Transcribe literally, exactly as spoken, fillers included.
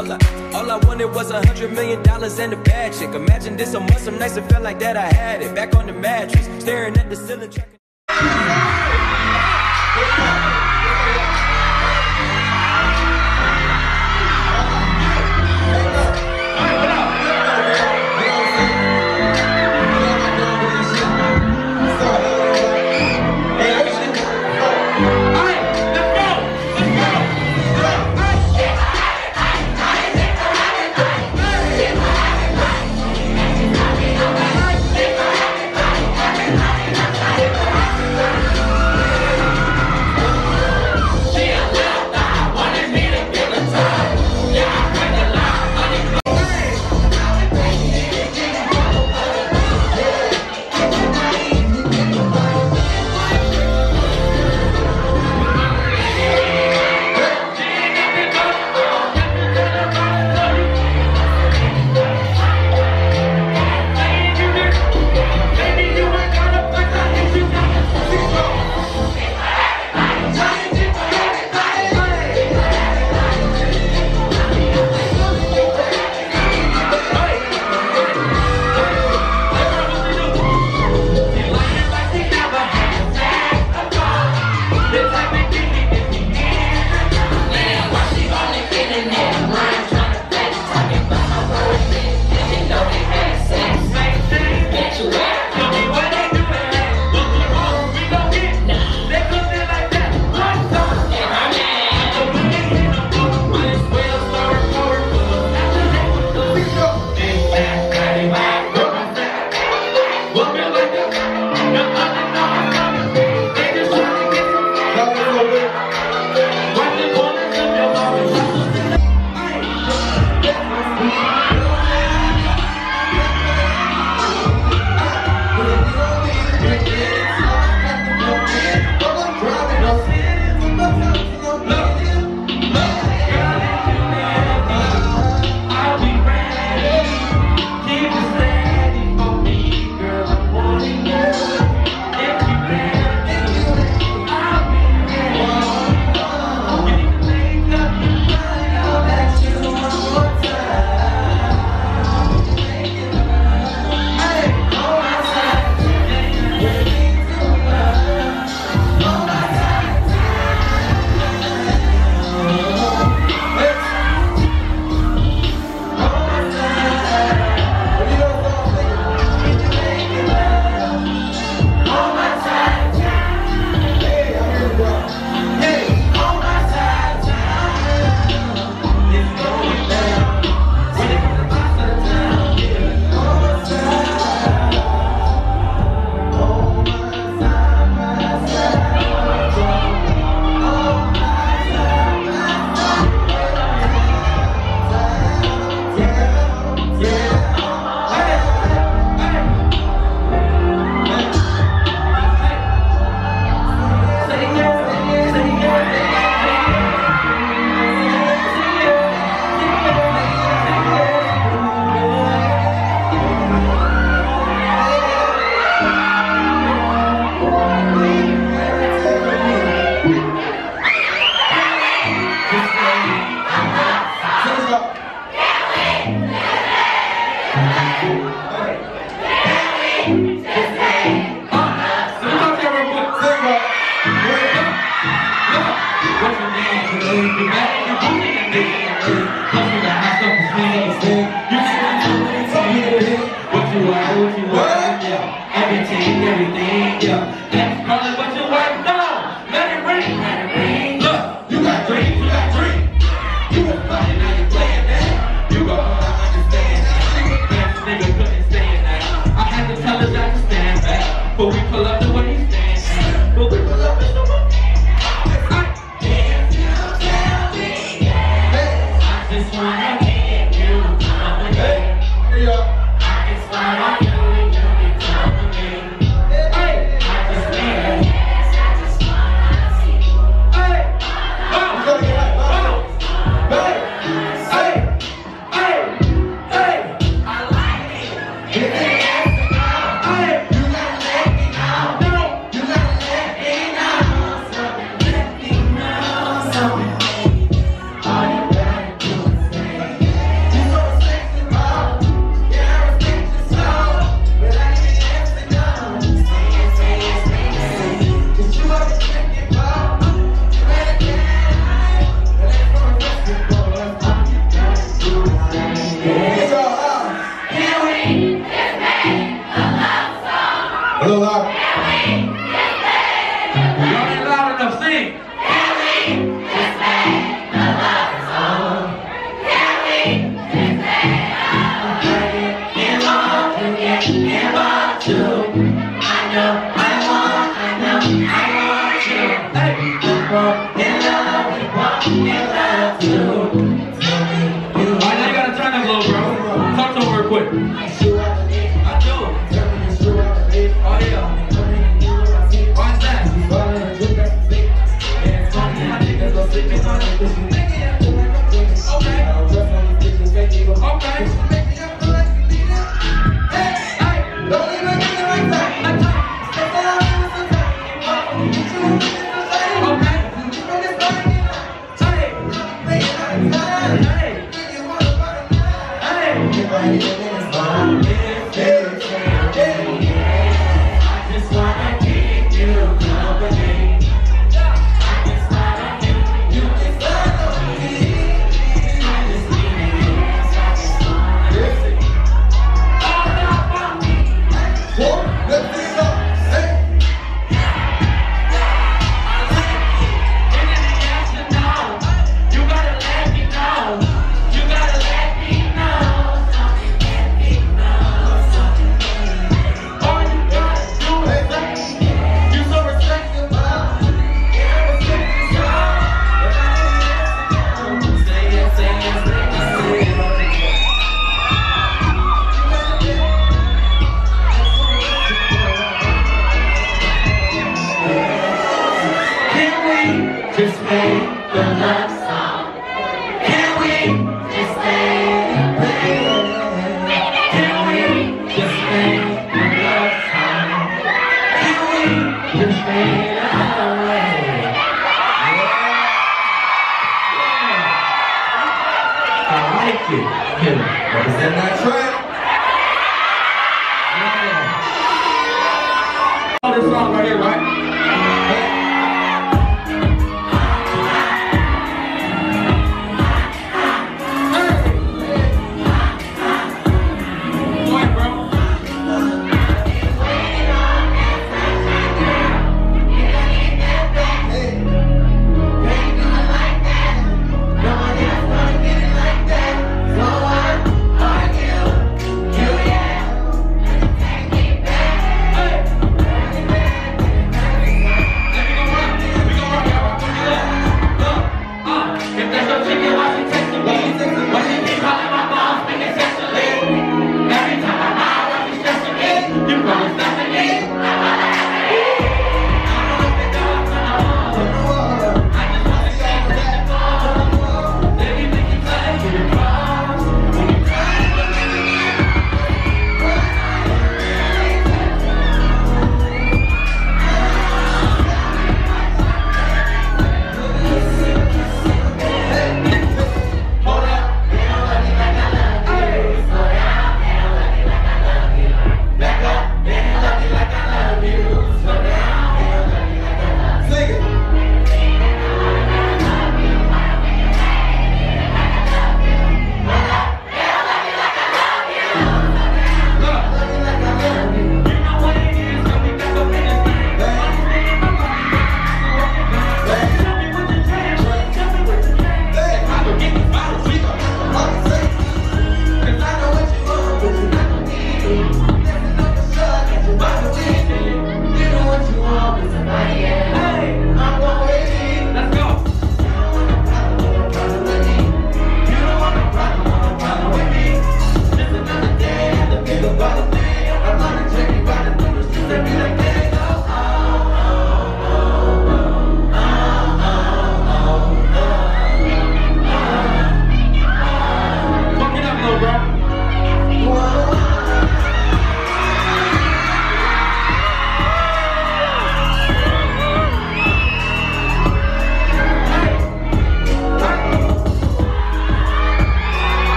all I, all I wanted was a hundred million dollars and a bad chick. Imagine this a month, some nights it felt like that I had it. Back on the mattress, staring at the ceiling, tracking. You got, I understand. Nigga couldn't Thank you. Can represent that track. Yeah. Oh, this song right here, right? That's what chicken Washington.